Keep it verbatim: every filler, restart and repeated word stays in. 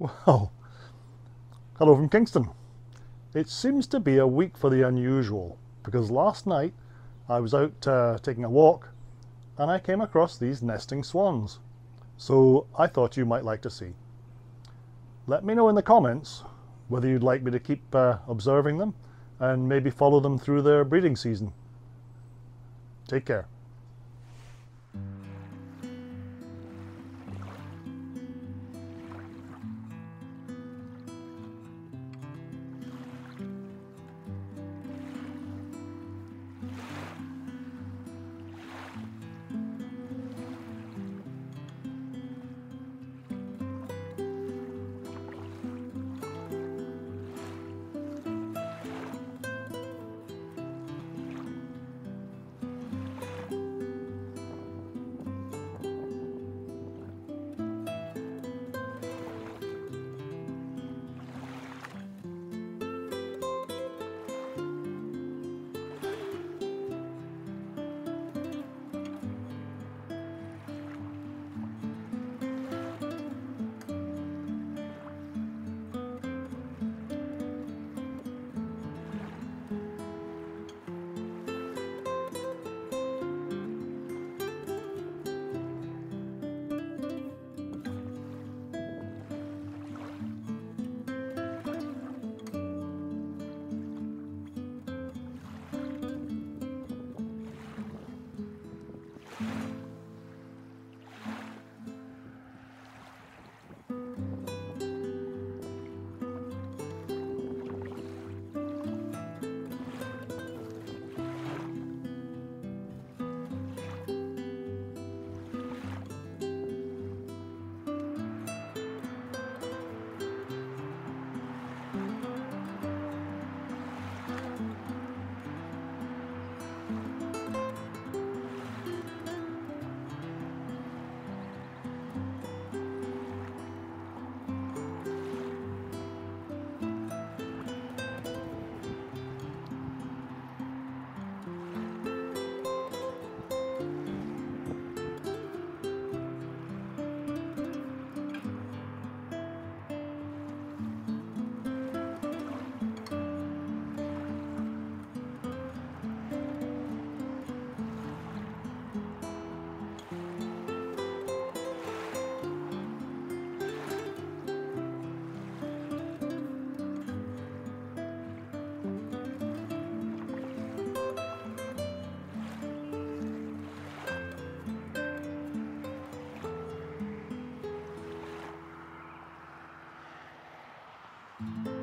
Well, hello from Kingston. It seems to be a week for the unusual, because last night I was out uh, taking a walk and I came across these nesting swans, so I thought you might like to see. Let me know in the comments whether you'd like me to keep uh, observing them and maybe follow them through their breeding season. Take care. Thank you.